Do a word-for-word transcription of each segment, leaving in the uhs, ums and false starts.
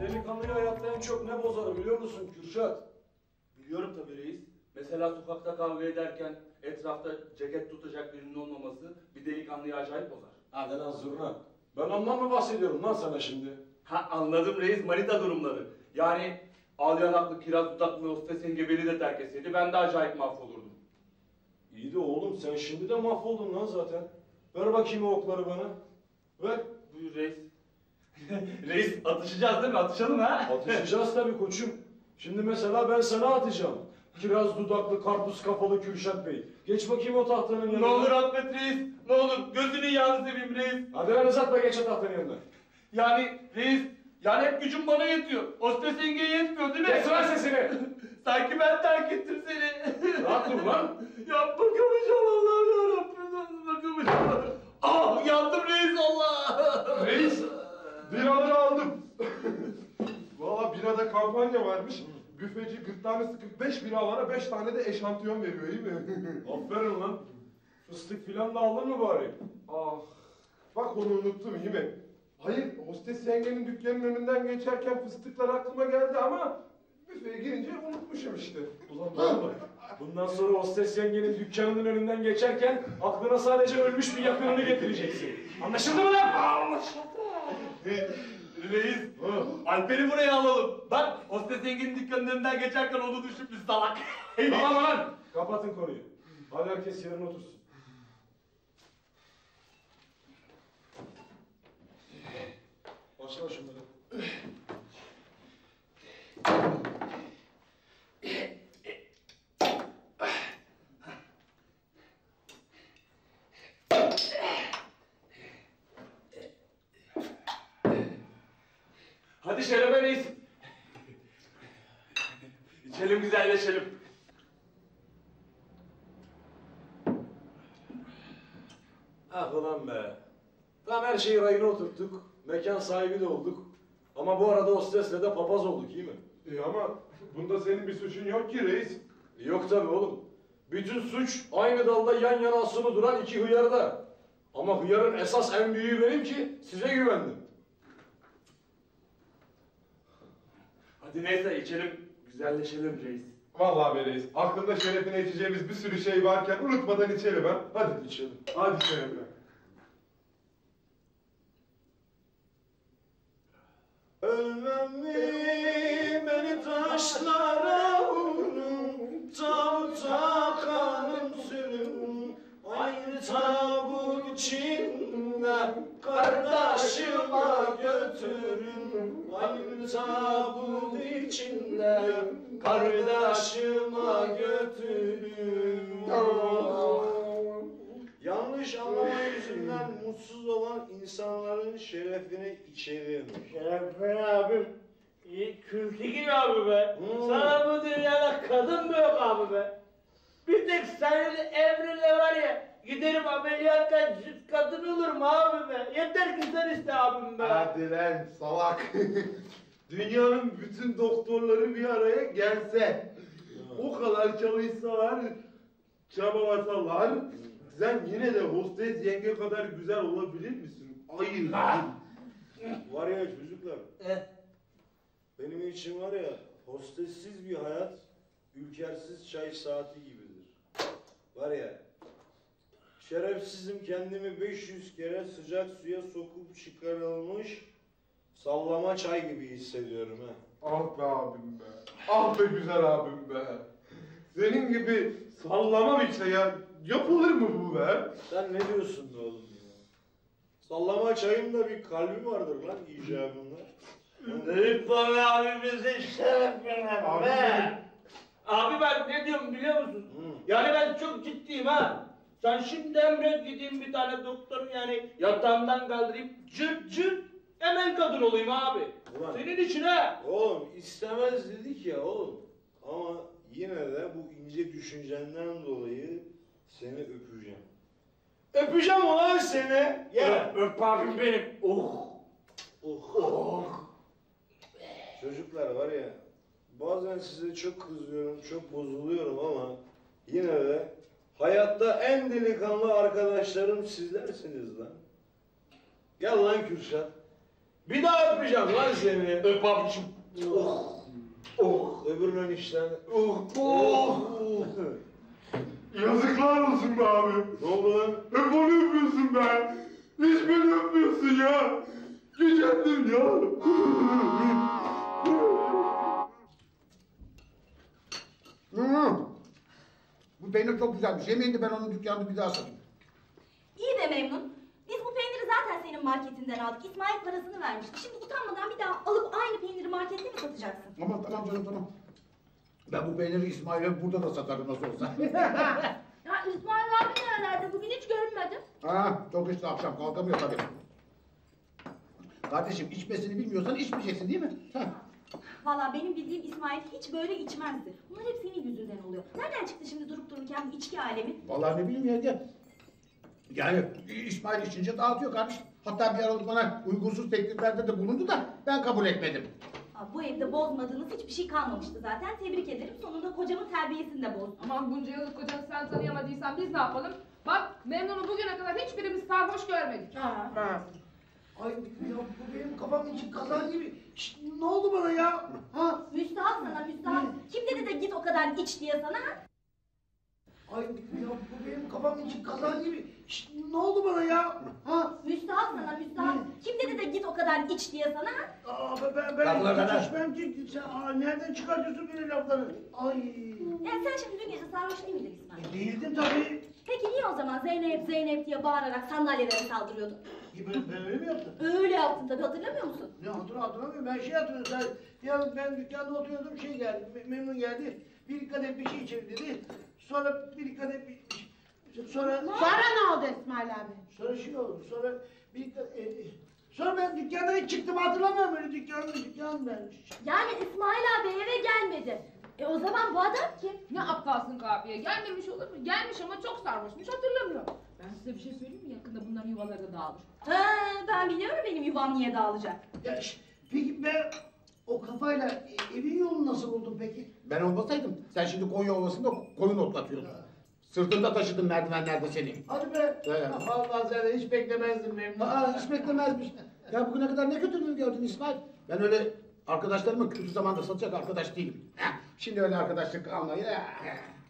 Delikanlıyı hayatta en çok ne bozar biliyor musun Kürşat? Biliyorum tabii reis. Mesela sokakta kavga ederken etrafta ceket tutacak birinin olmaması bir delikanlıyı acayip bozar. Hadi lan zurna. Ben ondan mı bahsediyorum lan sana şimdi? Ha anladım reis, manita durumları. Yani al yanaklı, kiraz dudaklı, hostes yenge beni de terk etseydi ben de acayip mahvolurdum. İyi de oğlum sen şimdi de mahvoldun lan zaten. Ver bakayım okları bana. Ver. Buyur reis. Reis atışacağız değil mi? Atışalım ha? Atışacağız tabii koçum. Şimdi mesela ben sana atacağım. Kiraz dudaklı, karpuz kafalı Kürşat Bey. Geç bakayım o tahtanın yanına. Ne olur Ahmet reis, ne olur gözünün yağını seveyim reis. Hadi lan uzatma, geç o tahtanın yanına. Yani reis, yani hep gücüm bana yetiyor. Hostes yengeye yetmiyor değil mi? Kes lan sesini! Sanki ben terk ettim seni. Rahat dur lan. Ya bakamayacağım Allah'ım yarabbim, bakamayacağım. Ah yandım reis Allah! Reis, biraları aldım. Valla birada kampanya varmış. Büfeci kırk tanesi kırk beş biralara beş tane de eşantiyon veriyor, iyi mi? Aferin lan. Fıstık filan da aldın mı bari? Ah. Bak onu unuttum, iyi mi? Hayır, hostes yengenin dükkanının önünden geçerken fıstıklar aklıma geldi ama büfeye girince unutmuşum işte. Ulan bak. Bundan sonra hostes yengenin dükkanının önünden geçerken aklına sadece ölmüş bir yakınını getireceksin. Anlaşıldı mı lan? Anlaşıldı. Reis, Alper'i buraya alalım. Bak, hostes yengenin dükkanının önünden geçerken onu düşürmüş salak. Tamam lan, kapatın konuyu. Hadi herkes yerine otursun. Başla şunları. Hadi şerefe reis. İçelim, güzelleşelim. Ah ulan be. Tam her şeyi rayına oturttuk. Mekan sahibi de olduk. Ama bu arada hostesle de papaz olduk, iyi mi? İyi ama bunda senin bir suçun yok ki reis. Yok tabii oğlum. Bütün suç aynı dalda yan yana asılı duran iki hıyarda. Ama hıyarın esas en büyüğü benim ki size güvendim. Hadi neyse içelim, güzelleşelim reis. Vallahi be reis, aklında şerefine içeceğimiz bir sürü şey varken unutmadan içelim ha. Hadi içelim. Hadi şerefine. Ölmem mi beni taşlara vurun, tavuta kanım sürün, aynı tabut içinde kardeşime götürün, aynı tabut içinde kardeşime götürün. Yanlış anlama yüzünden mutsuz olan insanların şerefine içerim. Şerefine abim, kültü gibi abi be. Hmm. Sana bu dünyada kadın mı yok abi be? Bir tek senin emrinle var ya, giderim ameliyattan cüt kadın olur mu abi be? Yeter ki sen iste abim be. Hadi lan salak. Dünyanın bütün doktorları bir araya gelse, o kadar çalışsalar, çabalasalar, sen yine de hostes yenge kadar güzel olabilir misin? Ayy lan! Var ya çocuklar, benim için var ya, hostessiz bir hayat, ülkersiz çay saati gibidir. Var ya, şerefsizim kendimi beş yüz kere sıcak suya sokup çıkarılmış, sallama çay gibi hissediyorum ha. Ah be abim be, ah be güzel abim be. Senin gibi sallamam işte ya. Yapılır mı bu be? Sen ne diyorsun da oğlum ya? Sallama çayımda bir kalbi vardır lan icabında. Lütfen abimize şeref verelim abi be! Abi ben ne diyorum biliyor musun? Hı. Yani ben çok ciddiyim ha! Sen şimdi emret gideyim bir tane doktor yani yatağımdan kaldırayım cırt cırt hemen kadın olayım abi! Ulan, senin için ha! Oğlum istemez dedik ya oğlum. Ama yine de bu ince düşüncenden dolayı seni öpeceğim. Öpeceğim ulan seni. Gel. Öp abim benim. Oh. Oh. Oh. Çocuklar var ya, bazen size çok kızıyorum, çok bozuluyorum ama yine de hayatta en delikanlı arkadaşlarım sizlersiniz lan. Gel lan Kürşat. Bir daha öpeceğim lan seni. Öp abicim. Oh. Oh. Öbürünün işlerini. Oh. Oh. Yazıklar olsun be abi. Ne oldu lan? Hep onu öpüyorsun be. Hiç beni öpmüyorsun ya. Gücendim ya. Bu peynir çok güzelmiş. Yemeğini ben onun dükkanını bir daha satayım. İyi de Memnun. Biz bu peyniri zaten senin marketinden aldık. İsmail parasını vermişti. Şimdi utanmadan bir daha alıp aynı peyniri markette mi satacaksın? Aman tamam canım tamam. Ben bu peyniri İsmail'e burada da satarım nasıl olsa. Ya İsmail abi nerelerde? Bugün hiç görünmedim. Ha, çok işte akşam kalkamıyor tabii. Kardeşim içmesini bilmiyorsan içmeyeceksin değil mi? Heh. Vallahi benim bildiğim İsmail hiç böyle içmezdi. Bunlar hep senin yüzünden oluyor. Nereden çıktı şimdi durup dururken bu içki alemi? Vallahi ne bileyim ya diye. Yani İsmail içince dağıtıyor kardeşim. Hatta bir aralık bana uygunsuz tekliflerde de bulundu da ben kabul etmedim. Bu evde bozmadığınız hiçbir şey kalmamıştı zaten. Tebrik ederim. Sonunda kocamın terbiyesini de bozdum. Aman bunca yıllık kocanı sen tanıyamadıysan biz ne yapalım? Bak Memnun'u bugüne kadar hiçbirimiz sarhoş görmedik. Ha. Ha. Ay ya bu benim kafamın içi kazan gibi. Şişt, ne oldu bana ya? Ha? Müstahak sana müstahak. Kim dedi de git o kadar iç diye sana? Ay ya bu benim kafamın içi kazan gibi. Şişt, ne oldu bana ya? Ha? Müstahak sana müstahak. Kim dedi de git o kadar iç diye sana? Aa ben ben ben içmem ki. Sen aa, nereden çıkartıyorsun böyle lafları? Ay. Ya sen şimdi dün gece sarhoş değil miydin İsmail? E, değildim tabii. Peki niye o zaman Zeynep Zeynep diye bağırarak sandalyelere saldırıyordun? Ben, ben öyle mi yaptım? Öyle yaptın tabii, hatırlamıyor musun? Ne hatırla hatırlamıyorum, ben şey hatırlıyorum. Ya ben dükkanda oturuyordum, şey geldi, Memnun geldi. Bir kadeh bir şey içelim dedi. Sonra bir kadeh bir... Sonra... Sonra ne oldu İsmail abi? Sonra şey oldu, sonra bir kadeh... E, sonra ben dükkandan çıktım, hatırlamıyorum öyle dükkanımı, dükkanım ben. Yani İsmail abi eve gelmedi. E o zaman bu adam kim? Ne aptalsın kahveye, gelmemiş olur mu? Gelmiş ama çok sarhoşmuş, hatırlamıyor. Ben size bir şey söyleyeyim mi? Yakında bunların yuvaları da dağılır. Ha, ben biliyorum benim yuvam niye dağılacak. Ya peki ben o kafayla evin yolunu nasıl buldum peki? Ben olmasaydım, sen şimdi Konya Ovası'nda koyun otlatıyordun. Sırtında taşıdın merdivenlerde seni. Hadi be! Vallahi sen hiç beklemezdim Memnun. Aa, hiç beklemezmiş. Ya bugüne kadar ne kötülüğünü gördün İsmail? Ben öyle arkadaşlarımın kötü zamanda satacak arkadaş değilim. Heh. Şimdi öyle arkadaşlık almayı...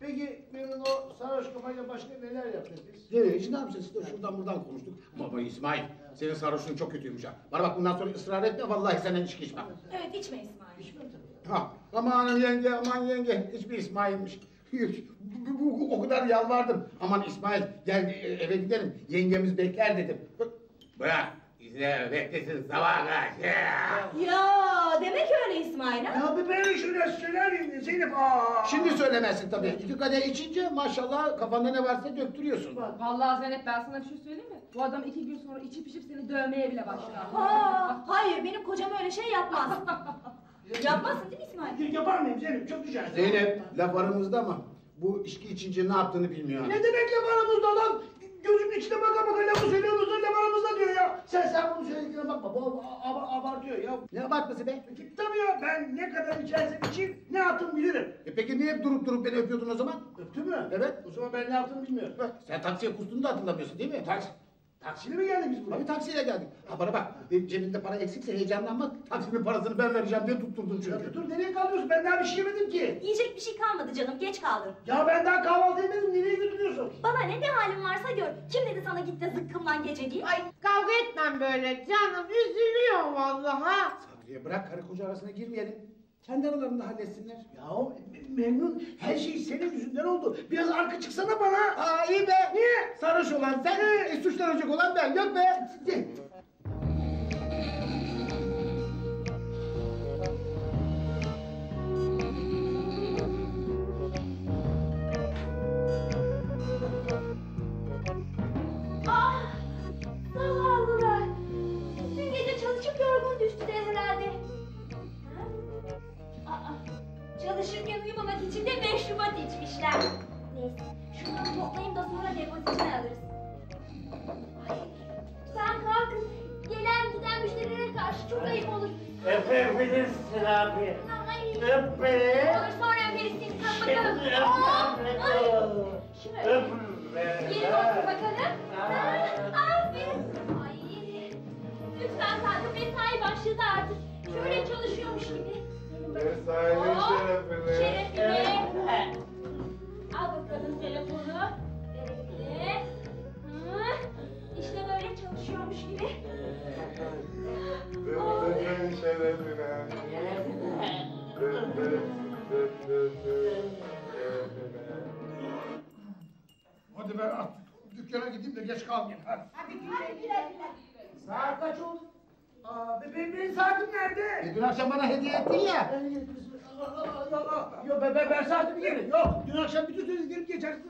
Peki Memnun o sarhoş kafayla başka neler yaptık biz? Ne hiç ne yapacağız? Siz de şuradan buradan konuştuk. Baba İsmail, senin sarhoşluğun çok kötüymüş ha. Bana bak bundan sonra ısrar etme, vallahi senden içki içmem. Evet, içme İsmail. İçmem tabii. Ha, aman yenge, aman yenge, hiçbir İsmail'miş. O kadar yalvardım. Aman İsmail, gel eve gidelim, yengemiz bekler dedim. Bırak, izle, beklesin sabaha kadar. Ya. Demek öyle İsmail ha? Ya bir böyle şöyle söylerim Zeynep aaa! Şimdi söylemezsin tabii. İki kadeh içince maşallah kafanda ne varsa döktürüyorsun. Vallahi Zeynep ben sana bir şey söyleyeyim mi? Bu adam iki gün sonra içip içip seni dövmeye bile başlar. Ha, hayır benim kocam öyle şey yapmaz. Yapmazsın değil mi İsmail? Yapar mıyım Zeynep? Çok rica ederim. Zeynep laf aramızda mı? Bu içki içince ne yaptığını bilmiyor. Ne demek laf aramızda lan? Gözümün içine baka baka lafı söylüyor musun? Laf aramızda diyor ya. Sen sen bunu söylediğine bakma. Bu abartıyor ya. Ne abartması be? Peki, tabii ya. Ben ne kadar içersem içeyim ne yaptığımı bilirim. E peki niye durup durup beni öpüyordun o zaman? Öptün mü? Evet. O zaman ben ne yaptığımı bilmiyorum. Bak, sen taksiye kustuğunu da hatırlamıyorsun değil mi? Taksi. Taksiyle mi geldik biz buraya? Tabii taksiyle geldik. Ha bana bak, cebinde para eksikse heyecanlanma, taksinin parasını ben vereceğim diye tutturdum çünkü. Ya dur, nereye kalıyorsun? Ben daha bir şey yemedim ki. Yiyecek bir şey kalmadı canım, geç kaldım. Ya ben daha kahvaltı etmedim, nereye götürüyorsun? Baba ne, ne halin varsa gör. Kim dedi sana git de zıkkımdan gece giy? Ay kavga etmem böyle canım, üzülüyor vallahi. Sadriye bırak, karı koca arasına girmeyelim. Kendi aralarında halletsinler. Yahu Memnun, her şey senin yüzünden oldu. Biraz arka çıksana bana. Aa iyi be. Niye? Sarhoş olan sen, e, suçlanacak olan ben. Yok be. Ah! Zavallılar. Dün gece çalışıp yorgun düştüler herhalde. Çalışırken uyumamak için de meşrubat içmişler. Neyse, şunları toplayayım da sonra depozitini alırız. Ay, sen kalkın. Gelen giden müşterilere karşı çok ayıp olur. Öpebilirsin abi. Ay. Öp be. Olur sonra verirsin. Kalk bakalım. Öp be. Öp be. Gelin otur bakalım. Aferin. Ay. Lütfen. ben kaldım. Mesai başladı artık. Şöyle çalışıyormuş gibi. Mesainin oh, şerefine. Şerefine. Al bakalım telefonu. Böyle. İşte böyle çalışıyormuş gibi. Mesainin şerefine. Hadi ben artık dükkana gideyim de geç kalmayayım. Hadi. Hadi güle güle. Saat kaç oldu? Aa, bebeğim benim saatim nerede? E, dün akşam bana hediye ettin ya. Allah Allah Allah. Yok be, ben saatimi yerim. Yok, dün akşam bütün sözü girip geçersin.